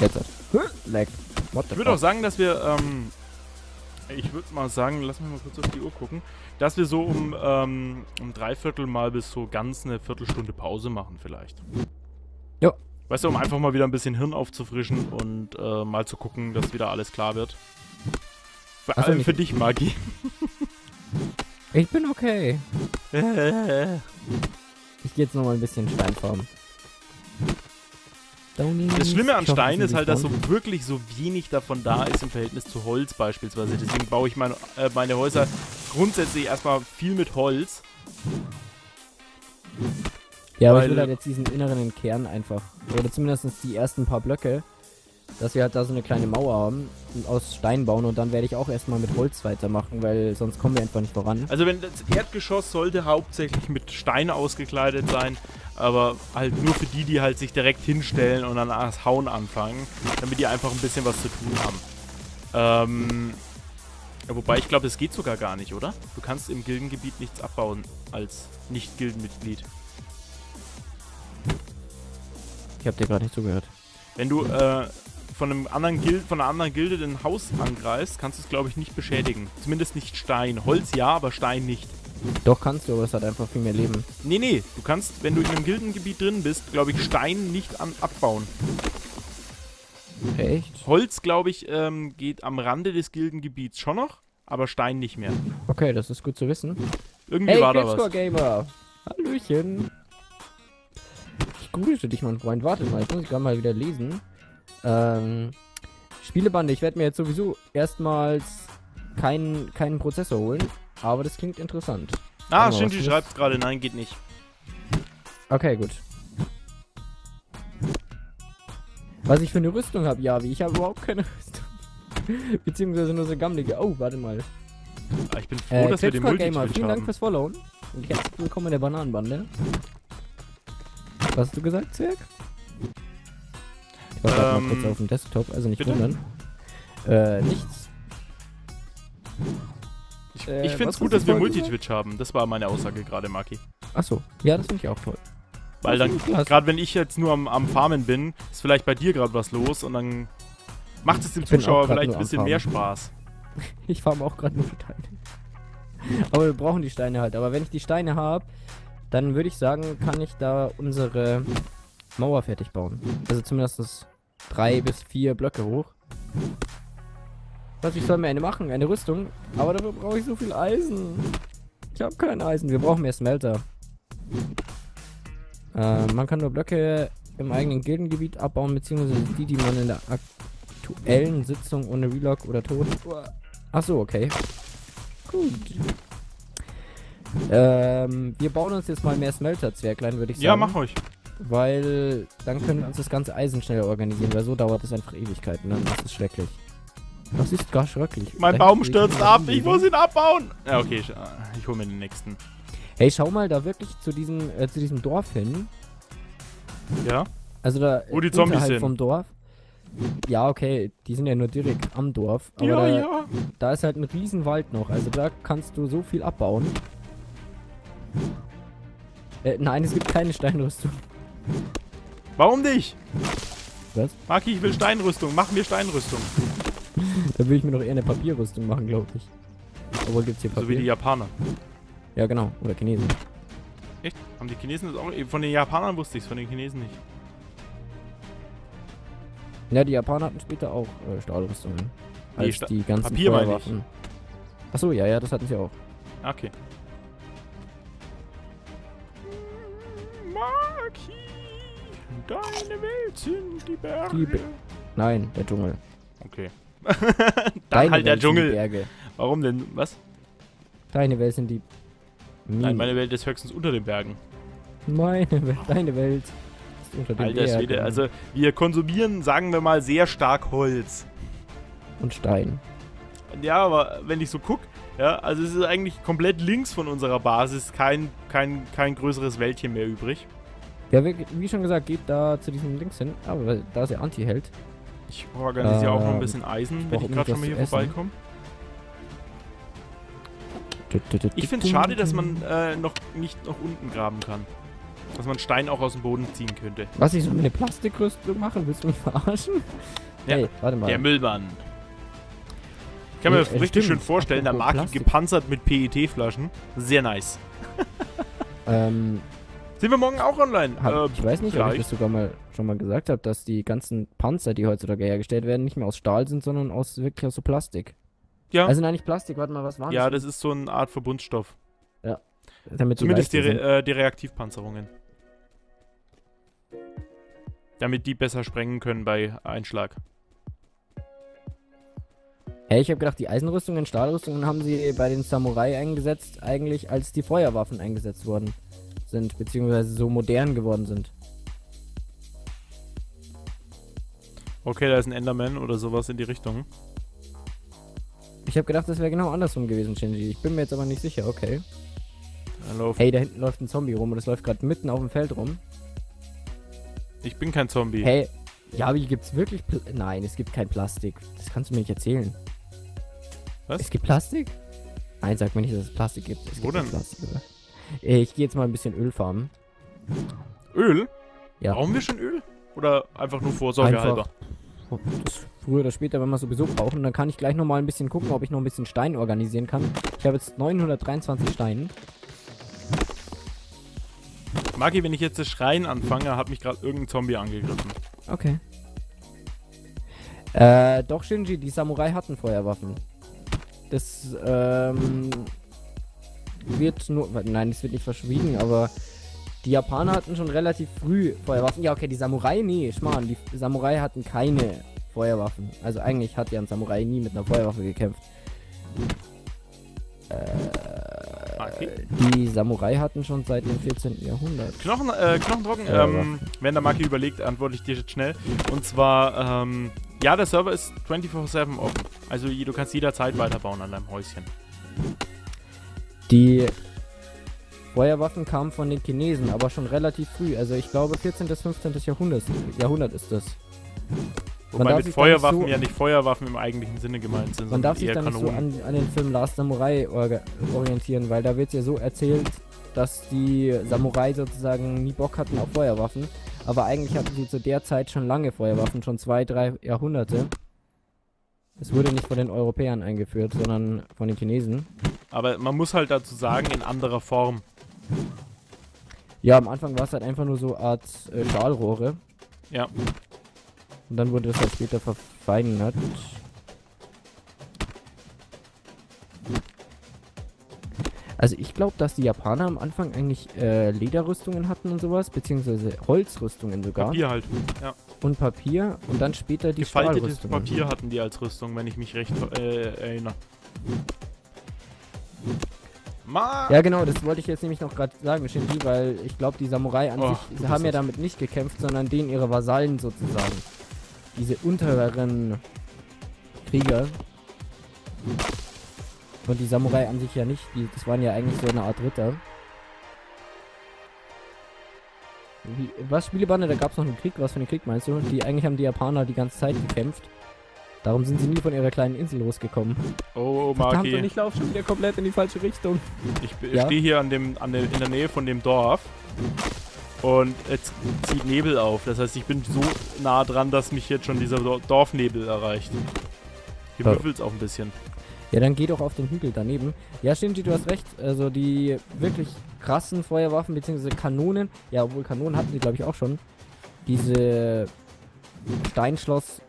Jetzt. Like. Ich würde auch sagen, dass wir, ich würde mal sagen, lass mich mal kurz auf die Uhr gucken, dass wir so um 3/4 mal bis so ganz eine Viertelstunde Pause machen vielleicht. Ja. Weißt du, um einfach mal wieder ein bisschen Hirn aufzufrischen und mal zu gucken, dass wieder alles klar wird. Vor allem für dich, Maggie. Ich bin okay. Ich gehe jetzt nochmal ein bisschen Stein farmen. Das Schlimme an Stein ist halt, dass so wirklich so wenig davon da ist im Verhältnis zu Holz beispielsweise. Deswegen baue ich meine Häuser grundsätzlich erstmal viel mit Holz. Ja, aber ich will halt jetzt diesen inneren Kern einfach, oder zumindest die ersten paar Blöcke, dass wir halt da so eine kleine Mauer haben und aus Stein bauen, und dann werde ich auch erstmal mit Holz weitermachen, weil sonst kommen wir einfach nicht voran. Also wenn das Erdgeschoss sollte hauptsächlich mit Stein ausgekleidet sein, aber halt nur für die, die halt sich direkt hinstellen und dann das Hauen anfangen, damit die einfach ein bisschen was zu tun haben. Ja, wobei ich glaube, das geht sogar gar nicht, oder? Du kannst im Gildengebiet nichts abbauen als Nicht-Gildenmitglied. Ich hab dir gerade nicht zugehört. Wenn du von einer anderen Gilde den Haus angreifst, kannst du es, glaube ich, nicht beschädigen. Zumindest nicht Stein. Holz ja, aber Stein nicht. Doch kannst du, aber es hat einfach viel mehr Leben. Nee, nee. Du kannst, wenn du in einem Gildengebiet drin bist, glaube ich, Stein nicht abbauen. Echt? Holz, glaube ich, geht am Rande des Gildengebiets schon noch, aber Stein nicht mehr. Okay, das ist gut zu wissen. Irgendwie hey, war da was. Clipscore-Gamer! Hallöchen! Ich grüße dich, mein Freund. Warte mal, ich muss gerade mal wieder lesen. Spielebande, ich werde mir jetzt sowieso erstmals keinen Prozessor holen, aber das klingt interessant. Ah, Shinji schreibt gerade, nein, geht nicht. Okay, gut. Was ich für eine Rüstung habe, Yavi, ich habe überhaupt keine Rüstung. Beziehungsweise nur so gammelige. Oh, warte mal. Ich bin froh, dass wir den Multitwitch haben. Vielen Dank fürs Followen und herzlich willkommen in der Bananenbande. Was hast du gesagt, Zirk? Ich war gerade mal kurz auf dem Desktop, also nicht wundern. Nichts. Ich finde es gut, dass wir Multitwitch haben. Das war meine Aussage gerade, Maki. Achso, ja, das finde ich auch toll. Weil dann, gerade wenn ich jetzt nur am Farmen bin, ist vielleicht bei dir gerade was los und dann macht es dem Zuschauer vielleicht ein bisschen mehr Spaß. Ich farme auch gerade nur Steine. Aber wir brauchen die Steine halt. Aber wenn ich die Steine habe, dann würde ich sagen, kann ich da unsere Mauer fertig bauen. Also zumindest 3 bis 4 Blöcke hoch. Was ich soll mir eine machen, eine Rüstung. Aber dafür brauche ich so viel Eisen. Ich habe kein Eisen. Wir brauchen mehr Smelter. Man kann nur Blöcke im eigenen Gildengebiet abbauen, beziehungsweise die man in der aktuellen Sitzung ohne Relog oder Tod. Achso, okay. Gut. Wir bauen uns jetzt mal mehr Smelter-Zwerglein, würde ich sagen. Ja, mach euch. Weil dann können wir uns das ganze Eisen schneller organisieren, weil so dauert das einfach Ewigkeiten. Ne? Das ist schrecklich. Das ist gar schrecklich. Mein vielleicht Baum stürzt ab, ich muss ihn abbauen. Ja, okay, ich hole mir den nächsten. Hey, schau mal da wirklich zu diesem Dorf hin. Ja? Also da wo die Zombies sind. Vom Dorf. Ja, okay, die sind ja nur direkt am Dorf. Aber ja, da ist halt ein riesen Wald noch, also da kannst du so viel abbauen. Nein, es gibt keine Steinrüstung. Warum nicht? Was? Maki, ich will Steinrüstung. Mach mir Steinrüstung. Da würde ich mir doch eher eine Papierrüstung machen, glaube ich. Obwohl, gibt's hier Papier. So wie die Japaner. Ja, genau. Oder Chinesen. Echt? Haben die Chinesen das auch? Von den Japanern wusste ich es, von den Chinesen nicht. Ja, die Japaner hatten später auch Stahlrüstungen. Nee, die ganzen Papier meine ich. Achso, ja, das hatten sie auch. Okay. Deine Welt sind die Berge. Nein, der Dschungel. Okay. Dann halt der Dschungel. Warum denn? Was? Deine Welt sind die... Nein, meine Welt ist höchstens unter den Bergen. Meine Welt, deine Welt ist unter den Bergen. Alter Schwede, also wir konsumieren, sagen wir mal, sehr stark Holz. Und Stein. Ja, aber wenn ich so gucke, ja, also es ist eigentlich komplett links von unserer Basis kein größeres Wäldchen mehr übrig. Ja, wie schon gesagt, geht da zu diesem Links hin, aber da ist ja Anti-Held. Ich organisiere ja auch noch ein bisschen Eisen, wenn ich gerade schon mal hier vorbeikomme. Ich finde es schade, dass man noch nicht nach unten graben kann. Dass man Stein auch aus dem Boden ziehen könnte. Was ich so mit einer Plastikrüstung mache, willst du mich verarschen? Ja, hey, warte mal. Der Müllmann. Ich kann mir richtig schön vorstellen, der Maki gepanzert mit PET-Flaschen. Sehr nice. Sind wir morgen auch online? Ich weiß nicht, vielleicht. Ob ich das sogar mal schon mal gesagt habe, dass die ganzen Panzer, die heutzutage hergestellt werden, nicht mehr aus Stahl sind, sondern aus wirklich aus so Plastik. Ja. Also nein, nicht Plastik, warte mal, was war das? Ja, das ist so eine Art Verbundstoff. Ja. Damit zumindest die Reaktivpanzerungen. Damit die besser sprengen können bei Einschlag. Hey, ich habe gedacht, die Eisenrüstungen, Stahlrüstungen haben sie bei den Samurai eingesetzt, eigentlich als die Feuerwaffen eingesetzt worden sind, beziehungsweise so modern geworden sind. Okay, da ist ein Enderman oder sowas in die Richtung. Ich habe gedacht, das wäre genau andersrum gewesen, Shinji. Ich bin mir jetzt aber nicht sicher, okay. Hey, da hinten läuft ein Zombie rum und es läuft gerade mitten auf dem Feld rum. Ich bin kein Zombie. Hey, ja, aber hier gibt's wirklich... Nein, es gibt kein Plastik. Das kannst du mir nicht erzählen. Was? Es gibt Plastik? Nein, sag mir nicht, dass es Plastik gibt. Es gibt denn? Plastik, oder? Ich gehe jetzt mal ein bisschen Öl farmen. Öl? Ja. Brauchen wir schon Öl? Oder einfach nur Vorsorge halber? Früher oder später, wenn wir es sowieso brauchen. Dann kann ich gleich nochmal ein bisschen gucken, ob ich noch ein bisschen Stein organisieren kann. Ich habe jetzt 923 Steine. Maki, wenn ich jetzt das Schreien anfange, hat mich gerade irgendein Zombie angegriffen. Okay. Doch, Shinji, die Samurai hatten Feuerwaffen. Das, wird nur... Nein, das wird nicht verschwiegen, aber... Die Japaner hatten schon relativ früh Feuerwaffen. Ja, okay, die Samurai, nee, Schmarrn. Die Samurai hatten keine Feuerwaffen. Also eigentlich hat ja ein Samurai nie mit einer Feuerwaffe gekämpft. Die Samurai hatten schon seit dem 14. Jahrhundert. Knochentrocken, wenn der Maki überlegt, antworte ich dir jetzt schnell. Und zwar, ja, der Server ist 24/7 offen. Also du kannst jederzeit weiterbauen an deinem Häuschen. Die Feuerwaffen kamen von den Chinesen, aber schon relativ früh. Also ich glaube 14. bis 15. Jahrhundert ist das. Wobei mit Feuerwaffen so ja nicht Feuerwaffen im eigentlichen Sinne gemeint sind. Man darf sich dann nicht so an den Film Last Samurai orientieren, weil da wird ja so erzählt, dass die Samurai sozusagen nie Bock hatten auf Feuerwaffen. Aber eigentlich hatten sie zu der Zeit schon lange Feuerwaffen, schon 2, 3 Jahrhunderte. Es wurde nicht von den Europäern eingeführt, sondern von den Chinesen. Aber man muss halt dazu sagen, in anderer Form. Ja, am Anfang war es halt einfach nur so eine Art Stahlrohre. Ja. Und dann wurde das halt später verfeinert. Also ich glaube, dass die Japaner am Anfang eigentlich Lederrüstungen hatten und sowas, beziehungsweise Holzrüstungen sogar. Papier halt, ja. Und Papier und dann später die Stahlrüstungen. Gefaltetes Papier hatten die als Rüstung, wenn ich mich recht erinnere. Ja genau, das wollte ich jetzt nämlich noch gerade sagen, Shinji, weil ich glaube, die Samurai an sich haben ja damit nicht gekämpft, sondern denen ihre Vasallen sozusagen. Diese unteren Krieger. Und die Samurai an sich ja nicht, das waren ja eigentlich so eine Art Ritter. Was, Spielebande, da gab es noch einen Krieg, was für einen Krieg meinst du? Die eigentlich haben die Japaner die ganze Zeit gekämpft. Darum sind sie nie von ihrer kleinen Insel losgekommen. Oh, Maki. Und ich laufe schon wieder komplett in die falsche Richtung. Ich stehe hier in der Nähe von dem Dorf und jetzt zieht Nebel auf. Das heißt, ich bin so nah dran, dass mich jetzt schon dieser Dorfnebel erreicht. Hier müffelt's auch ein bisschen. Ja, dann geh doch auf den Hügel daneben. Ja, Shinji, du hast recht. Also die wirklich krassen Feuerwaffen bzw. Kanonen. Ja, obwohl Kanonen hatten sie, glaube ich, auch schon. Diese Steinschloss...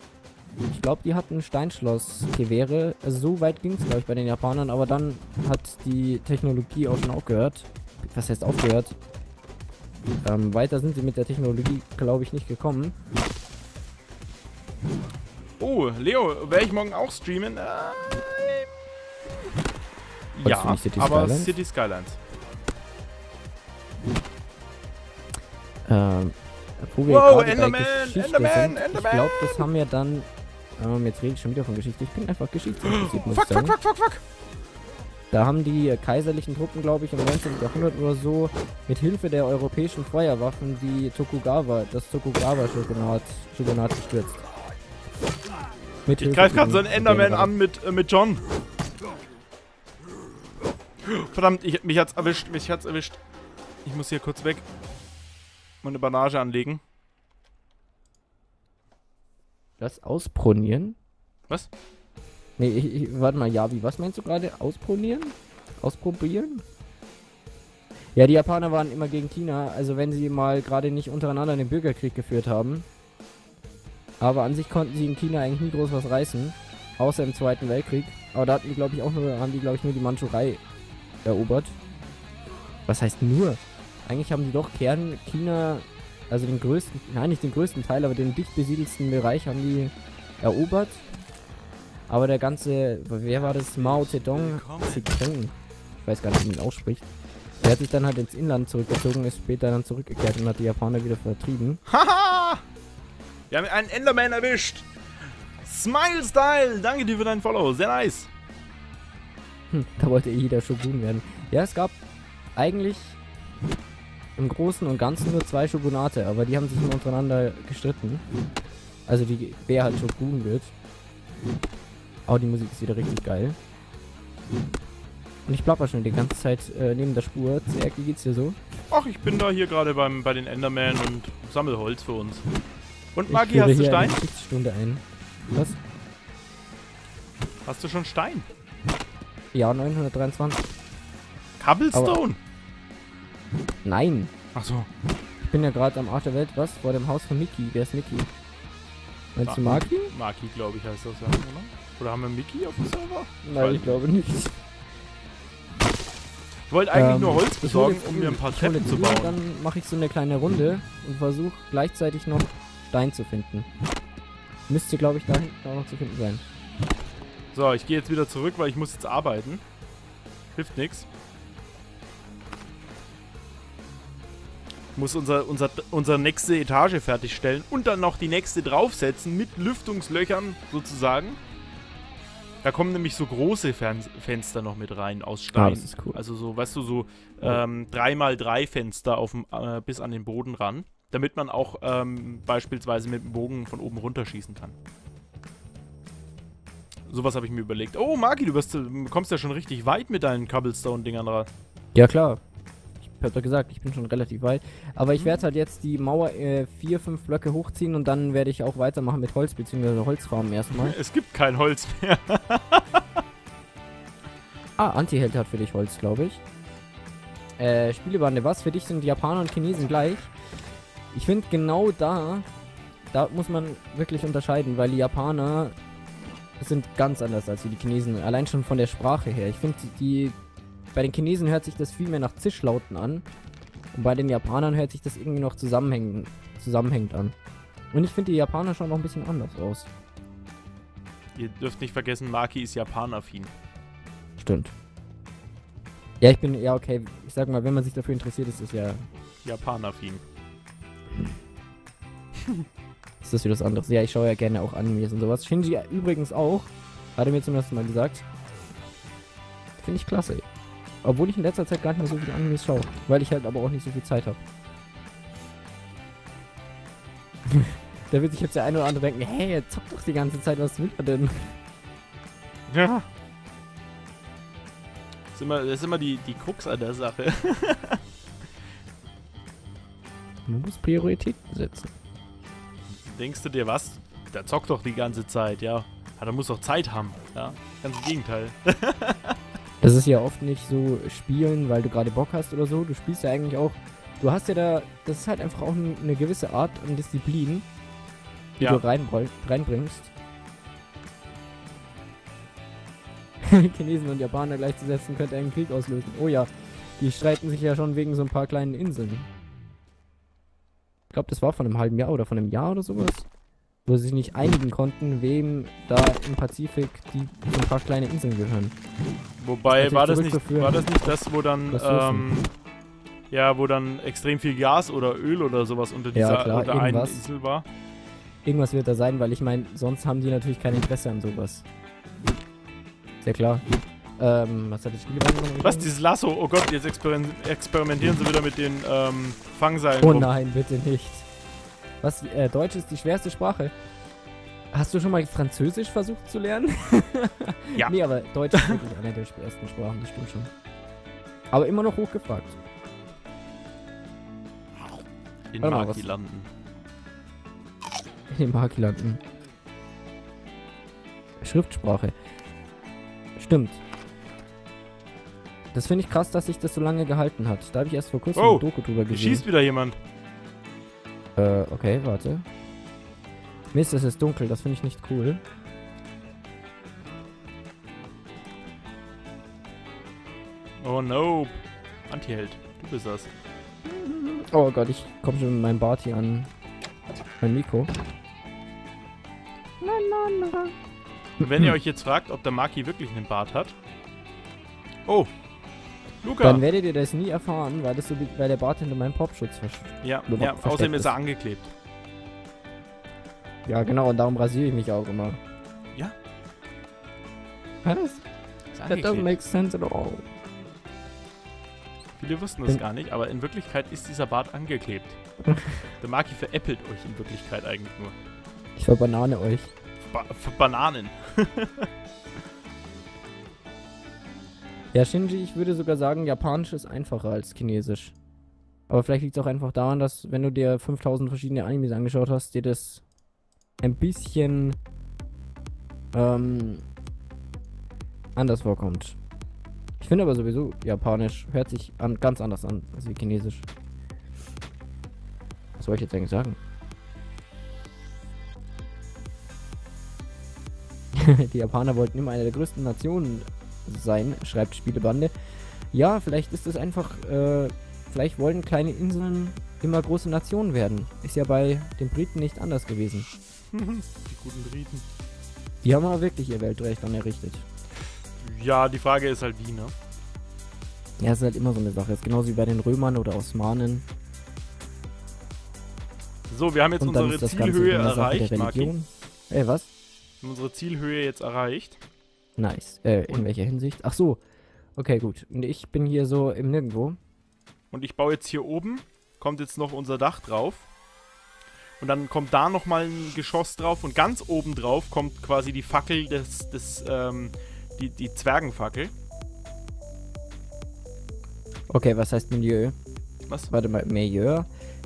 Ich glaube, die hatten Steinschloss-Gewehre. Also so weit ging es, glaube ich, bei den Japanern. Aber dann hat die Technologie auch schon aufgehört. Was heißt aufgehört? Weiter sind sie mit der Technologie, glaube ich, nicht gekommen. Oh, Leo, werde ich morgen auch streamen? Ja, City aber Skylines? City Skylines. Wow, Enderman! Enderman! Enderman! Ich glaube, das haben wir dann... jetzt rede ich schon wieder von Geschichte. Ich bin einfach geschichtsinteressiert. Fuck, fuck, fuck, fuck, fuck! Da haben die kaiserlichen Truppen, glaube ich, im 19. Jahrhundert oder so mit Hilfe der europäischen Feuerwaffen die Tokugawa-Shogunat gestürzt. Ich greife gerade so einen Enderman an mit John. Verdammt, mich hat's erwischt. Ich muss hier kurz weg. Mal eine Bandage anlegen. Das auspronieren? Was? Nee, warte mal, Yabi, was meinst du gerade? Auspronieren? Ausprobieren? Ja, die Japaner waren immer gegen China, also wenn sie mal gerade nicht untereinander den Bürgerkrieg geführt haben. Aber an sich konnten sie in China eigentlich nie groß was reißen, außer im Zweiten Weltkrieg. Aber da hatten die, glaube ich, auch nur, haben die, glaube ich, nur die Mandschurei erobert. Was heißt nur? Eigentlich haben die doch Kern China, also den größten, nein, nicht den größten Teil, aber den dicht besiedelsten Bereich haben die erobert. Aber der ganze, wer war das? Mao Zedong? Ich weiß gar nicht, wie man ihn ausspricht. Der hat sich dann halt ins Inland zurückgezogen, ist später dann zurückgekehrt und hat die Japaner wieder vertrieben. Haha! Wir haben einen Enderman erwischt! Smile Style! Danke dir für deinen Follow, sehr nice! Da wollte eh jeder Shogun werden. Ja, es gab eigentlich im Großen und Ganzen nur 2 Shogunate, aber die haben sich immer untereinander gestritten. Also die, wer halt Shogun wird. Oh, die Musik ist wieder richtig geil. Und ich plapper schon die ganze Zeit neben der Spur. Zirk, wie geht's dir so? Ach, ich bin da hier gerade bei den Enderman und sammel Holz für uns. Und Maggie, hast du Stein? Eine Stunde ein. Was? Hast du schon Stein? Ja, 923. Cobblestone? Nein. Ach so. Ich bin ja gerade am Arsch der Welt, was? Vor dem Haus von Miki. Wer ist Miki? Meinst du Maki? Maki, glaube ich, heißt das ja, oder? Oder haben wir Miki auf dem Server? Nein, ich glaube nicht. Ich wollte eigentlich nur Holz besorgen, um mir ein paar Treppen zu bauen. Dann mache ich so eine kleine Runde und versuche gleichzeitig noch Stein zu finden. Müsste, glaube ich, da hinten auch noch zu finden sein. So, ich gehe jetzt wieder zurück, weil ich muss jetzt arbeiten. Hilft nichts. Muss unsere nächste Etage fertigstellen und dann noch die nächste draufsetzen mit Lüftungslöchern sozusagen. Da kommen nämlich so große Fenster noch mit rein aus Stein. Ah, das ist cool. Also so, weißt du, so 3x3 Fenster auf dem, bis an den Boden ran, damit man auch beispielsweise mit dem Bogen von oben runterschießen kann. Sowas habe ich mir überlegt. Oh, Maki, du kommst ja schon richtig weit mit deinen Cobblestone-Dingern ran. Ja, klar. Ich hab doch gesagt, ich bin schon relativ weit. Aber ich werde halt jetzt die Mauer 4-5 Blöcke hochziehen und dann werde ich auch weitermachen mit Holz, beziehungsweise Holzfarmen erstmal. Es gibt kein Holz mehr. Ah, Anti-Held hat für dich Holz, glaube ich. Spielebande, was? Für dich sind Japaner und Chinesen gleich. Ich finde genau da muss man wirklich unterscheiden, weil die Japaner sind ganz anders als die Chinesen. Allein schon von der Sprache her. Ich finde die... Bei den Chinesen hört sich das viel mehr nach Zischlauten an. Und bei den Japanern hört sich das irgendwie noch zusammenhängend an. Und ich finde, die Japaner schauen noch ein bisschen anders aus. Ihr dürft nicht vergessen, Maki ist japanaffin. Stimmt. Ja, ich bin... Ja, okay. Ich sag mal, wenn man sich dafür interessiert, ist es ja... japanaffin. Ist das wieder was anderes? Ja, ich schaue ja gerne auch Animes und sowas. Shinji übrigens auch. Hat er mir zum ersten Mal gesagt. Finde ich klasse. Obwohl ich in letzter Zeit gar nicht mehr so viel Animes schaue. Weil ich halt aber auch nicht so viel Zeit habe. Da wird sich jetzt der eine oder andere denken, hey, er zockt doch die ganze Zeit, was will er denn? Ja. Das ist immer die Krux an der Sache. Man muss Prioritäten setzen. Denkst du dir was? Der zockt doch die ganze Zeit, ja. Aber er muss doch Zeit haben, ja. Ganz im Gegenteil. Das ist ja oft nicht so spielen, weil du gerade Bock hast oder so. Du spielst ja eigentlich auch... Du hast ja da... Das ist halt einfach auch eine gewisse Art und Disziplin, die ja. Du reinbringst. Chinesen und Japaner gleichzusetzen, könnte einen Krieg auslösen. Oh ja, die streiten sich ja schon wegen so ein paar kleinen Inseln. Ich glaube, das war von einem halben Jahr oder von einem Jahr oder sowas. Wo sie sich nicht einigen konnten, wem da im Pazifik so ein paar kleine Inseln gehören. Wobei, war das nicht das, wo dann ja, wo dann extrem viel Gas oder Öl oder sowas unter dieser ja, klar, unter einer Insel war? Irgendwas wird da sein, weil ich meine, sonst haben die natürlich kein Interesse an sowas. Sehr klar. Was hat das Spiel gemacht? Was, dieses Lasso? Oh Gott, jetzt experimentieren sie wieder mit den Fangseilen. Oh nein, bitte nicht. Was, Deutsch ist die schwerste Sprache. Hast du schon mal Französisch versucht zu lernen? Ja. Nee, aber Deutsch ist wirklich eine der schwersten Sprachen, das stimmt schon. Aber immer noch hochgefragt. In Maki landen. In den Maki landen. Schriftsprache. Stimmt. Das finde ich krass, dass sich das so lange gehalten hat. Da habe ich erst vor kurzem eine Doku drüber gesehen. Schießt wieder jemand. Okay, warte. Mist, es ist dunkel, das finde ich nicht cool. Oh no. Anti-Held, du bist das. Oh Gott, ich komme schon mit meinem Bart hier an. Mein Mikro. Und wenn ihr euch jetzt fragt, ob der Maki wirklich einen Bart hat. Oh! Luca! Dann werdet ihr das nie erfahren, weil, das so, weil der Bart hinter meinem Popschutz versteckt. Ja, ja, außerdem ist er angeklebt. Ja, genau, und darum rasiere ich mich auch immer. Ja? Was? That doesn't make sense at all. Viele wussten das gar nicht, aber in Wirklichkeit ist dieser Bart angeklebt. Der Maki veräppelt euch in Wirklichkeit eigentlich nur. Ich verbanane euch. Für Bananen. Ja, Shinji, ich würde sogar sagen, Japanisch ist einfacher als Chinesisch. Aber vielleicht liegt es auch einfach daran, dass, wenn du dir 5000 verschiedene Animes angeschaut hast, dir das ein bisschen anders vorkommt. Ich finde aber sowieso, Japanisch hört sich ganz anders an als wie Chinesisch. Was wollte ich jetzt eigentlich sagen? Die Japaner wollten immer eine der größten Nationen sein, schreibt Spielebande. Ja, vielleicht ist es einfach, vielleicht wollen kleine Inseln immer große Nationen werden. Ist ja bei den Briten nicht anders gewesen. Die guten Briten. Die haben aber wirklich ihr Weltreich dann errichtet. Ja, die Frage ist halt wie, ne? Ja, es ist halt immer so eine Sache. Es ist genauso wie bei den Römern oder Osmanen. So, wir haben jetzt unsere Zielhöhe erreicht, Maki. Ey, was? Wir haben unsere Zielhöhe jetzt erreicht. Nice. In welcher Hinsicht? Ach so. Okay, gut. Und ich bin hier so im Nirgendwo. Und ich baue jetzt hier oben. Kommt jetzt noch unser Dach drauf. Und dann kommt da nochmal ein Geschoss drauf. Und ganz oben drauf kommt quasi die Fackel die Zwergenfackel. Okay, was heißt Milieu? Was? Warte mal, Milieu.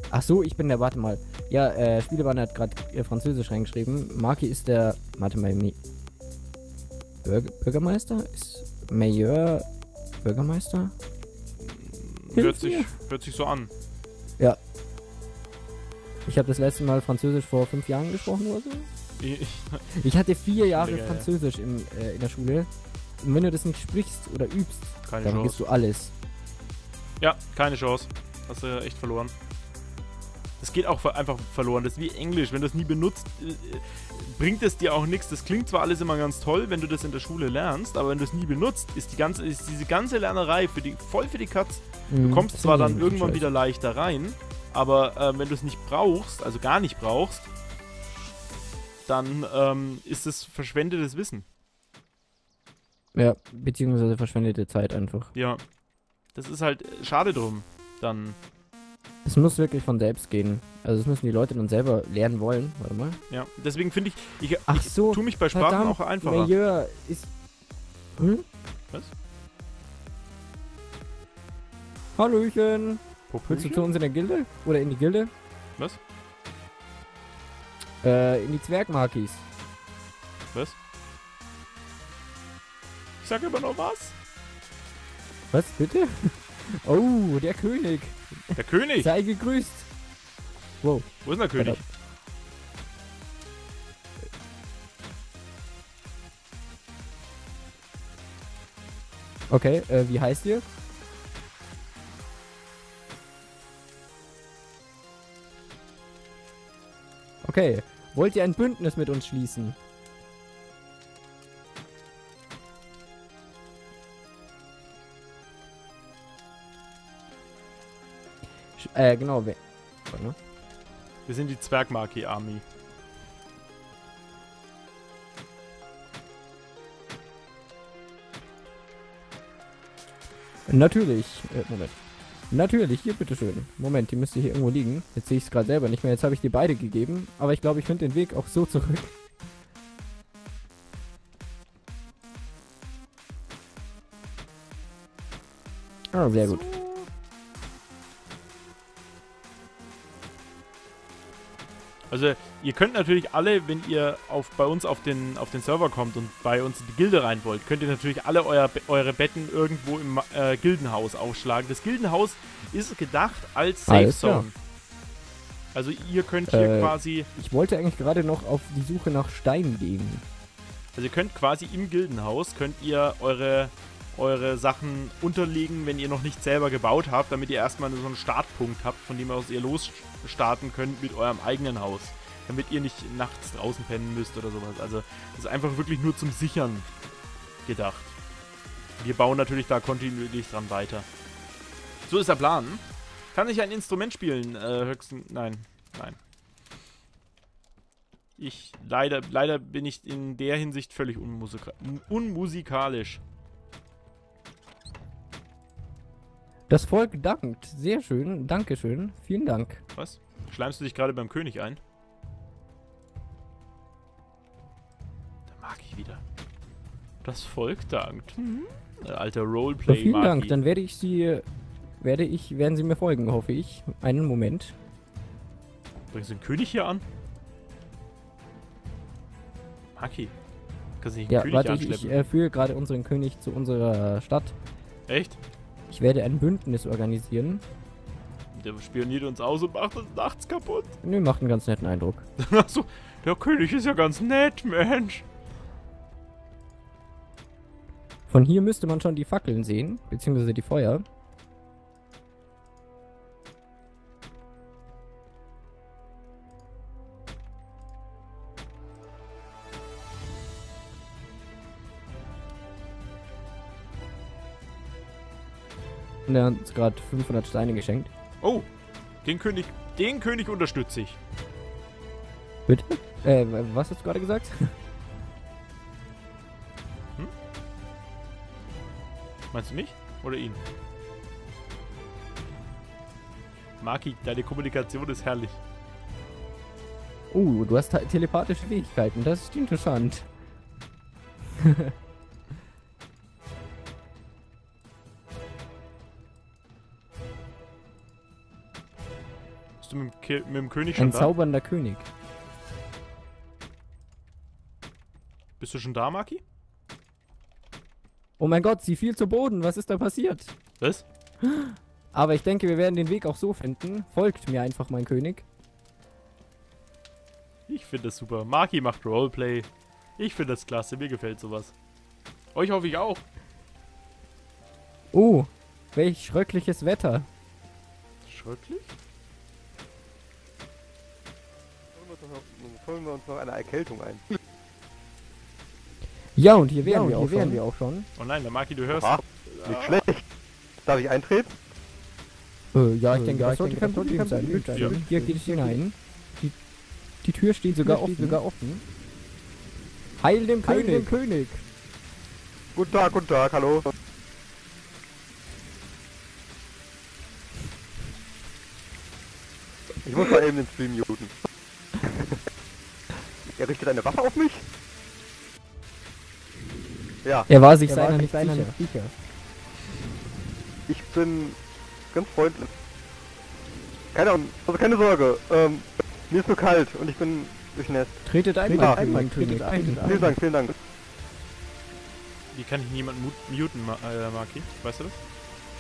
Ach so, ich bin der, warte mal. Ja, Spielebande hat gerade Französisch reingeschrieben. Maki ist der, warte mal, Bürgermeister? Ist Mayor Bürgermeister? Hört sich so an. Ja. Ich habe das letzte Mal Französisch vor 5 Jahren gesprochen oder so. Ich hatte 4 Jahre Französisch in der Schule. Und wenn du das nicht sprichst oder übst, dann gibst du alles. Ja, keine Chance. Hast du echt verloren. Das geht auch einfach verloren. Das ist wie Englisch. Wenn du es nie benutzt, bringt es dir auch nichts. Das klingt zwar alles immer ganz toll, wenn du das in der Schule lernst, aber wenn du es nie benutzt, ist diese ganze Lernerei voll für die Katz. Du kommst zwar dann irgendwann wieder leichter rein, aber wenn du es nicht brauchst, also gar nicht brauchst, dann ist es verschwendetes Wissen. Ja, beziehungsweise verschwendete Zeit einfach. Ja, das ist halt schade drum, dann. Es muss wirklich von selbst gehen. Also das müssen die Leute dann selber lernen wollen. Warte mal. Ja, deswegen finde ich ach so, ich tue mich bei Sprachen verdammt, auch einfacher. Milieu ist... Hm? Was? Hallöchen! Willst du zu uns in der Gilde? Oder in die Gilde? Was? In die Zwergmarkis. Was? Ich sag immer noch was. Was, bitte? Oh, der König. Der König! Sei gegrüßt! Wow. Wo ist denn der König? Okay, wie heißt ihr? Okay, wollt ihr ein Bündnis mit uns schließen? Genau. Wir sind die Zwergmarki-Army. Natürlich. Moment. Natürlich, hier bitteschön. Moment, die müsste hier irgendwo liegen. Jetzt sehe ich es gerade selber nicht mehr. Jetzt habe ich dir beide gegeben. Aber ich glaube, ich finde den Weg auch so zurück. Ah, sehr gut. Also ihr könnt natürlich alle, wenn ihr bei uns auf den Server kommt und bei uns in die Gilde rein wollt, könnt ihr natürlich alle eure Betten irgendwo im Gildenhaus aufschlagen. Das Gildenhaus ist gedacht als Safe Zone. Also ihr könnt hier quasi... Ich wollte eigentlich gerade noch auf die Suche nach Steinen gehen. Also ihr könnt quasi im Gildenhaus, könnt ihr eure Sachen unterlegen, wenn ihr noch nicht selber gebaut habt, damit ihr erstmal so einen Startpunkt habt, von dem aus ihr losstarten könnt mit eurem eigenen Haus. Damit ihr nicht nachts draußen pennen müsst oder sowas. Also das ist einfach wirklich nur zum Sichern gedacht. Wir bauen natürlich da kontinuierlich dran weiter. So ist der Plan. Kann ich ein Instrument spielen? Höchstens... Nein. Leider bin ich in der Hinsicht völlig unmusikalisch. Das Volk dankt. Sehr schön. Dankeschön. Vielen Dank. Was? Schleimst du dich gerade beim König ein? Da mag ich wieder. Das Volk dankt. Mhm. Alter Roleplay. So, vielen Maki. Dank. Dann werde ich sie... werden sie mir folgen, hoffe ich. Einen Moment. Bringst du den König hier an? Maki. Kannst du nicht den König anschleppen? Ich führe gerade unseren König zu unserer Stadt. Echt? Ich werde ein Bündnis organisieren. Der spioniert uns aus und macht uns nachts kaputt. Nö, macht einen ganz netten Eindruck. Achso, der König ist ja ganz nett, Mensch. Von hier müsste man schon die Fackeln sehen, beziehungsweise die Feuer. Der hat uns gerade 500 Steine geschenkt. Oh, den König unterstütze ich. Bitte? Was hast du gerade gesagt? Hm? Meinst du mich? Oder ihn? Maki, deine Kommunikation ist herrlich. Oh, du hast telepathische Fähigkeiten. Das ist interessant. Mit dem König schon da? Ein zaubernder König. Bist du schon da, Maki? Oh mein Gott, sie fiel zu Boden. Was ist da passiert? Was? Aber ich denke, wir werden den Weg auch so finden. Folgt mir einfach, mein König. Ich finde das super. Maki macht Roleplay. Ich finde das klasse. Mir gefällt sowas. Euch hoffe ich auch. Oh, welch schreckliches Wetter. Schrecklich? Holen wir uns noch eine Erkältung ein. Ja, und hier wären wir auch schon. Oh nein, der Maki, du hörst. Aha, nicht schlecht. Darf ich eintreten? Ja, ich denke, das sollte kein Problem sein. Ja. Hier geht es hinein. Die Tür steht sogar offen. Heil dem König! Heil dem König! Guten Tag, hallo. Ich muss mal eben den Stream muten. Er richtet eine Waffe auf mich? Ja. Er war sich seiner nicht sicher. Ich bin ganz freundlich. Keine Ahnung, also keine Sorge. Mir ist nur kalt und ich bin durchnässt. Tretet ein, tretet ein. Vielen Dank, vielen Dank. Wie kann ich niemanden muten, Maki? Weißt du das?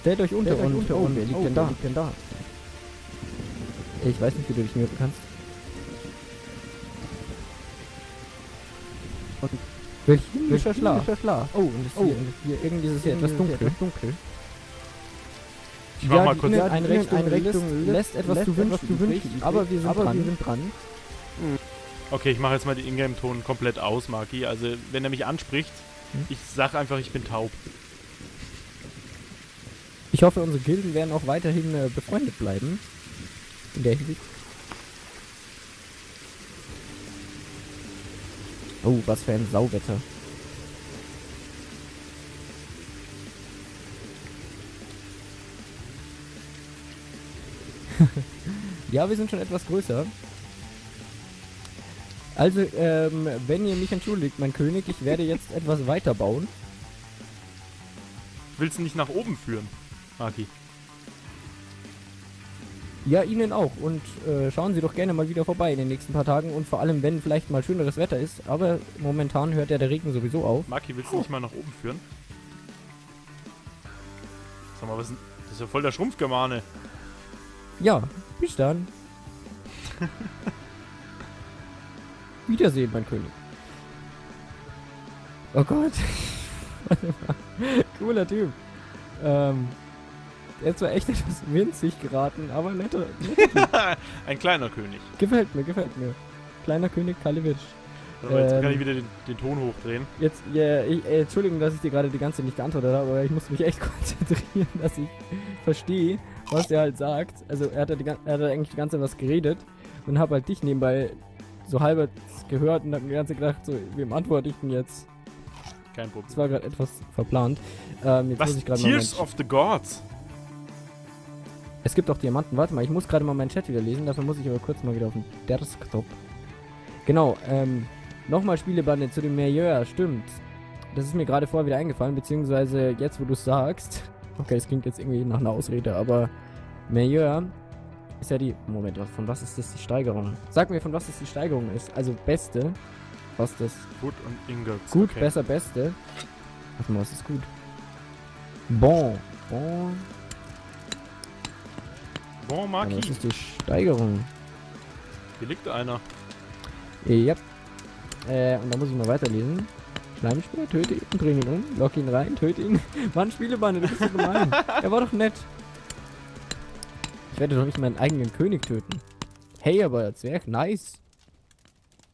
Stellt euch unter und unter. Wer liegt denn da? Ich weiß nicht, wie du dich muten kannst. Welcher Schlaf? Oh, und es hier irgendwie ist es hier etwas dunkel. Ich war mal kurz. Einrichtung lässt etwas zu wünschen, aber wir sind dran. Okay, ich mache jetzt mal den Ingame-Ton komplett aus, Maki. Also, wenn er mich anspricht, ich sag einfach, ich bin taub. Ich hoffe, unsere Gilden werden auch weiterhin befreundet bleiben. In der Hinsicht. Oh, was für ein Sauwetter. Ja, wir sind schon etwas größer. Also, wenn ihr mich entschuldigt, mein König, ich werde jetzt etwas weiter bauen. Willst du nicht nach oben führen, Maki? Ja, Ihnen auch. Und schauen Sie doch gerne mal wieder vorbei in den nächsten paar Tagen. Und vor allem, wenn vielleicht mal schöneres Wetter ist. Aber momentan hört ja der Regen sowieso auf. Maki, willst du nicht mal nach oben führen? Sag mal, was ist denn? Das ist ja voll der Schrumpfgermane. Ja, bis dann. Wiedersehen, mein König. Oh Gott. Cooler Typ. Er ist zwar echt etwas winzig geraten, aber netter. Ein kleiner König. Gefällt mir, gefällt mir. Kleiner König Kalewitsch. Jetzt kann ich wieder den Ton hochdrehen. Jetzt, Entschuldigung, dass ich dir gerade die ganze Zeit nicht geantwortet habe, aber ich musste mich echt konzentrieren, dass ich verstehe, was er halt sagt. Also er hat eigentlich die ganze Zeit was geredet und habe halt dich nebenbei so halber gehört und habe mir die ganze Zeit gedacht, so, wem antworte ich denn jetzt? Kein Problem. Das war gerade etwas verplant. Jetzt was? Muss ich gerade Tears of the Gods? Es gibt auch Diamanten. Warte mal, ich muss gerade mal meinen Chat wieder lesen, dafür muss ich aber kurz mal wieder auf den Desktop. Genau, nochmal Spielebande zu dem Major, stimmt. Das ist mir gerade vorher wieder eingefallen, beziehungsweise jetzt, wo du es sagst. Okay, es klingt jetzt irgendwie nach einer Ausrede, aber Major ist ja die... Moment, von was ist das die Steigerung? Sag mir, von was das die Steigerung ist. Also Beste, was das... Gut und Ingots. Gut, okay. Besser, Beste. Warte mal, was ist gut? Bon. Bon. Bon, Maki. Das ist die Steigerung. Hier liegt einer. Ja. Und da muss ich mal weiterlesen. Schleimspieler, töte ihn, bring ihn um, lock ihn rein, töte ihn. Mann, Spielebande, du bist so gemein. Er war doch nett. Ich werde doch nicht meinen eigenen König töten. Hey, aber der Zwerg, nice.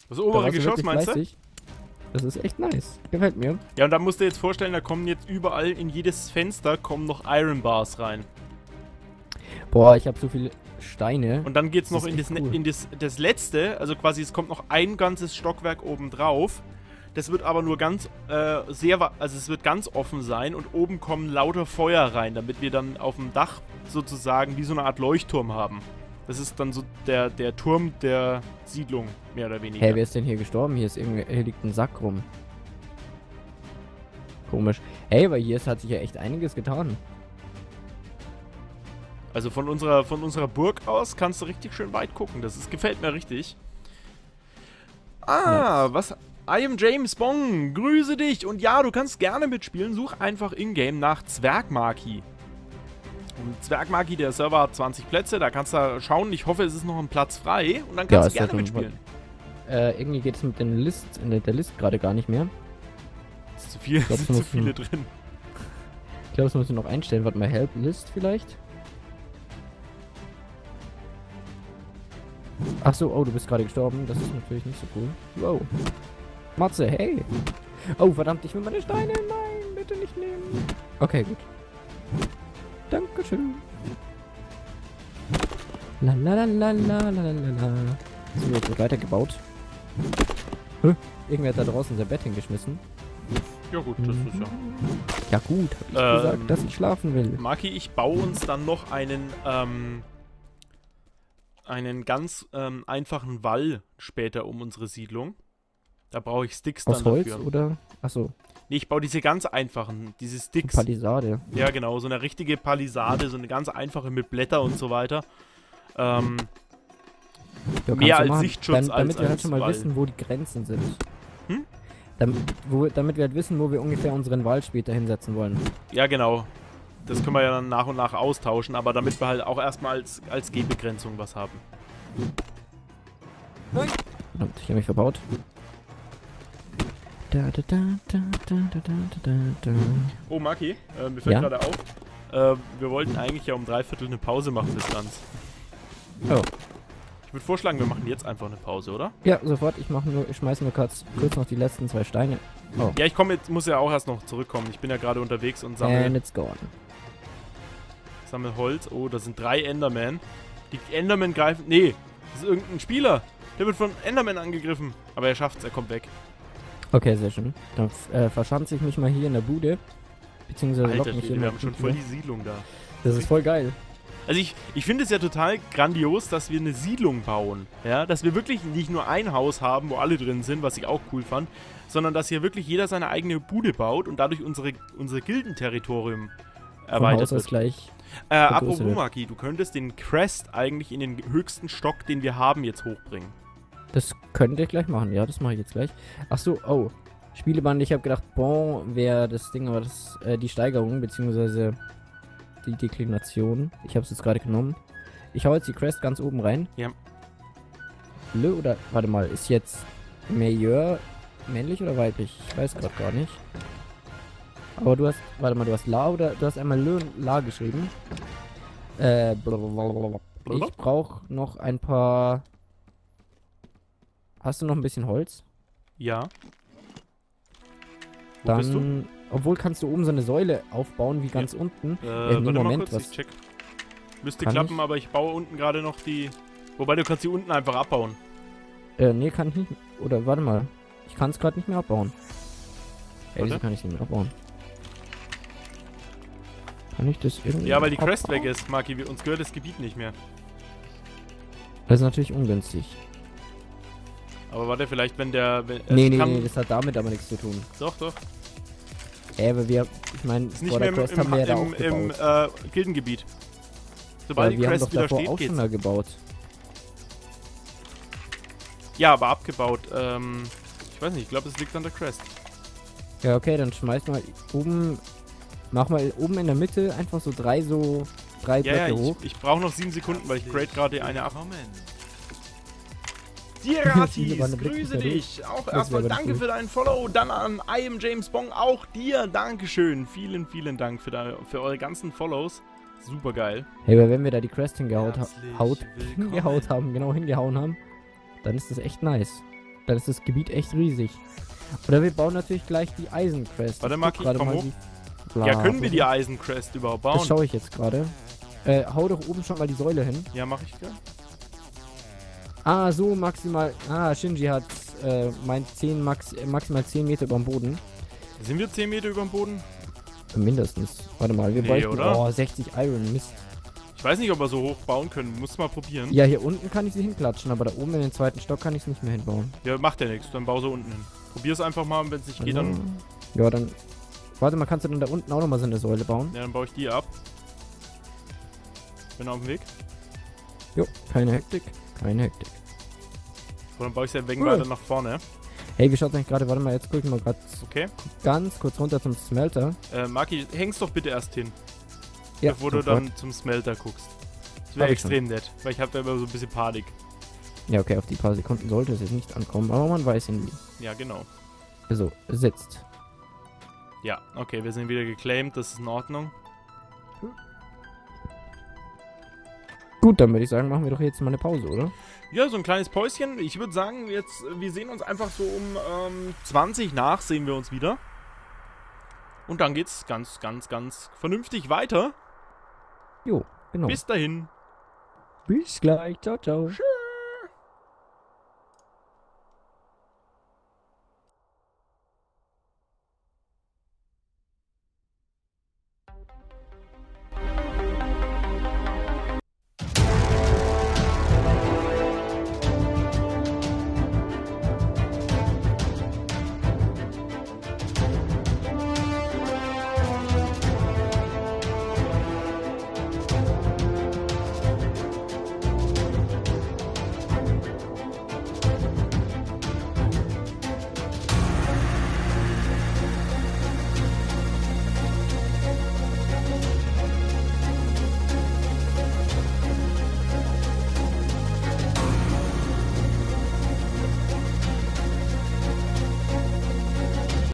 Das obere Geschoss, meinst du? Das ist echt nice. Gefällt mir. Ja, und da musst du dir jetzt vorstellen, da kommen jetzt überall in jedes Fenster kommen noch Iron Bars rein. Boah, ich habe so viele Steine. Und dann geht's noch in das letzte, also quasi es kommt noch ein ganzes Stockwerk oben drauf. Das wird aber nur ganz also es wird ganz offen sein und oben kommen lauter Feuer rein, damit wir dann auf dem Dach sozusagen wie so eine Art Leuchtturm haben. Das ist dann so der Turm der Siedlung, mehr oder weniger. Hey, wer ist denn hier gestorben? Hier liegt ein Sack rum. Komisch. Hey, aber hier hat sich ja echt einiges getan. Also von unserer Burg aus kannst du richtig schön weit gucken. Das gefällt mir richtig. Ah, was? I am James Bong. Grüße dich. Und ja, du kannst gerne mitspielen. Such einfach in-game nach Zwergmaki. Und Zwergmaki, der Server hat 20 Plätze. Da kannst du schauen. Ich hoffe, es ist noch ein Platz frei. Und dann kannst du gerne mitspielen. Irgendwie geht es mit der List gerade gar nicht mehr. Es sind zu viele drin. Ich glaube, das müssen wir noch einstellen. Warte mal, Help List vielleicht? Ach so, oh, du bist gerade gestorben. Das ist natürlich nicht so cool. Wow. Matze, hey. Oh, verdammt, ich will meine Steine. Nein, bitte nicht nehmen. Okay, gut. Dankeschön. La la la la la la la. So, jetzt wird weitergebaut. Hä? Irgendwer hat da draußen sein Bett hingeschmissen. Ja gut, das ist ja... Ja gut, hab ich gesagt, dass ich schlafen will. Maki, ich baue uns dann noch einen ganz einfachen Wall später um unsere Siedlung. Da brauche ich Sticks dann dafür. Aus Holz oder? Achso. Nee, ich baue diese ganz einfachen, diese Sticks. Palisade. Ja genau, so eine richtige Palisade, so eine ganz einfache mit Blätter und so weiter. Ja, mehr als Sichtschutz als damit wir halt schon mal Wall wissen, wo die Grenzen sind. Hm? Damit wir halt wissen, wo wir ungefähr unseren Wald später hinsetzen wollen. Ja genau. Das können wir ja dann nach und nach austauschen, aber damit wir halt auch erstmal als Gehbegrenzung was haben. Nein. Verdammt, ich habe mich verbaut. Oh, Maki, mir fällt gerade auf, wir wollten eigentlich ja um 3/4 eine Pause machen bis dann. Oh. Ich würde vorschlagen, wir machen jetzt einfach eine Pause, oder? Ja, sofort. Ich schmeiße nur kurz noch die letzten 2 Steine. Oh. Ja, muss ja auch erst noch zurückkommen. Ich bin ja gerade unterwegs und sammle... And it's gone. Sammel Holz. Oh, da sind 3 Endermen. Die Endermen greifen... Nee, das ist irgendein Spieler. Der wird von Endermen angegriffen. Aber er schafft's, er kommt weg. Okay, sehr schön. Dann verschanze ich mich mal hier in der Bude. Beziehungsweise lock mich hier. Wir haben schon voll die Siedlung da. Das ist voll geil. Also ich finde es ja total grandios, dass wir eine Siedlung bauen. Ja, dass wir wirklich nicht nur ein Haus haben, wo alle drin sind, was ich auch cool fand, sondern dass hier wirklich jeder seine eigene Bude baut und dadurch unsere Gildenterritorium erweitert wird. Gleich apropos Maki, du könntest den Crest eigentlich in den höchsten Stock, den wir haben, jetzt hochbringen. Das könnt ihr gleich machen, ja, das mache ich jetzt gleich. Achso, oh, Spielebande, ich habe gedacht, Bon wäre das Ding, aber das, die Steigerung, beziehungsweise die Deklination. Ich habe es jetzt gerade genommen. Ich hau jetzt die Crest ganz oben rein. Ja. Lö, oder, warte mal, ist jetzt Major männlich oder weiblich? Ich weiß gerade gar nicht. Aber du hast, warte mal, du hast La oder, du hast einmal Lö und La geschrieben. Blablabla. Ich brauche noch ein paar... Hast du noch ein bisschen Holz? Ja. Wo bist du? Obwohl kannst du oben so eine Säule aufbauen wie ganz unten. Warte Moment, mal kurz, was ich check. Müsste klappen, aber ich baue unten gerade noch die... Wobei, du kannst die unten einfach abbauen. Nee, kann ich nicht. Oder, warte mal. Ich kann es gerade nicht mehr abbauen. Ey, wieso kann ich nicht mehr abbauen? Kann ich das irgendwie... Ja, weil die Crest weg ist, Maki. Uns gehört das Gebiet nicht mehr. Das ist natürlich ungünstig. Aber warte, vielleicht wenn der... Nee, das hat damit aber nichts zu tun. Doch, doch. Aber wir... Ich meine, vor der Crest haben wir ja da auch gebaut. Im Gildengebiet. Sobald die Crest wieder steht, geht's. Ja, aber abgebaut. Ich weiß nicht, ich glaube, es liegt an der Crest. Ja, okay, dann schmeiß mal oben... Mach mal oben in der Mitte einfach so drei Blöcke hoch. Ich brauche noch 7 Sekunden, weil ich grade gerade eine ab. Diratis, grüße dich. Auch erstmal danke für deinen Follow. Dann an I am James Bong, auch dir. Dankeschön. Vielen, vielen Dank für eure ganzen Follows. Super geil. Hey, weil wenn wir da die Crest hingehauen haben, dann ist das echt nice. Dann ist das Gebiet echt riesig. Oder wir bauen natürlich gleich die Eisencrest. Warte, Maki, komm hoch. Ja, können wir die Eisencrest überhaupt bauen? Das schaue ich jetzt gerade. Hau doch oben schon mal die Säule hin. Ja, mach ich gleich. Ah, so maximal. Ah, Shinji hat maximal 10 Meter über dem Boden. Sind wir 10 Meter über dem Boden? Mindestens. Warte mal, wir bräuchten 60 Iron, Mist. Ich weiß nicht, ob wir so hoch bauen können. Muss mal probieren. Ja, hier unten kann ich sie hinklatschen, aber da oben in den zweiten Stock kann ich es nicht mehr hinbauen. Ja, macht ja nichts. Dann bau so unten hin. Probier es einfach mal und wenn es nicht geht, dann... Ja, dann... Warte mal, kannst du dann da unten auch nochmal so eine Säule bauen? Ja, dann baue ich die ab. Bin auf dem Weg. Jo, keine Hektik. Keine Hektik. So, dann baue ich es ja wegen weiter nach vorne. Hey, wie schaut's eigentlich gerade? Warte mal, jetzt gucken wir gerade ganz kurz runter zum Smelter. Maki, häng's doch bitte erst hin. Ja, bevor du dann zum Smelter guckst. Das wäre extrem nett, weil ich habe da immer so ein bisschen Panik. Ja, okay, auf die paar Sekunden sollte es jetzt nicht ankommen, aber man weiß irgendwie. Ja, genau. So, sitzt. Ja, okay, wir sind wieder geclaimed, das ist in Ordnung. Gut, dann würde ich sagen, machen wir doch jetzt mal eine Pause, oder? Ja, so ein kleines Päuschen. Ich würde sagen, jetzt, wir sehen uns einfach so um 20 nach, sehen wir uns wieder. Und dann geht's ganz, ganz, ganz vernünftig weiter. Jo, genau. Bis dahin. Bis gleich. Ciao, ciao. Tschüss.